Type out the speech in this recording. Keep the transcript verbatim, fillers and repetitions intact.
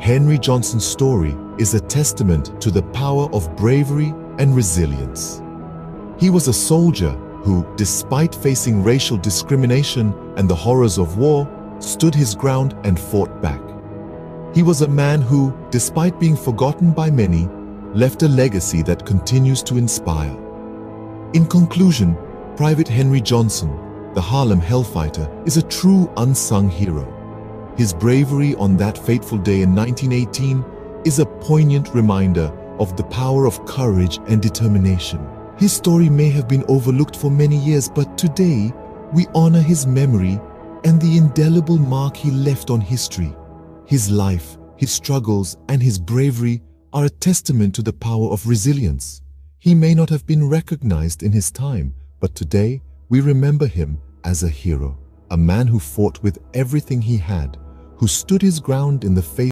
Henry Johnson's story is a testament to the power of bravery and resilience. He was a soldier who, despite facing racial discrimination and the horrors of war, stood his ground and fought back. He was a man who, despite being forgotten by many, left a legacy that continues to inspire. In conclusion, Private Henry Johnson, the Harlem Hellfighter, is a true unsung hero. His bravery on that fateful day in nineteen eighteen is a poignant reminder of the power of courage and determination. His story may have been overlooked for many years, but today we honor his memory and the indelible mark he left on history. His life, his struggles, and his bravery are a testament to the power of resilience. He may not have been recognized in his time, but today we remember him as a hero, a man who fought with everything he had, who stood his ground in the face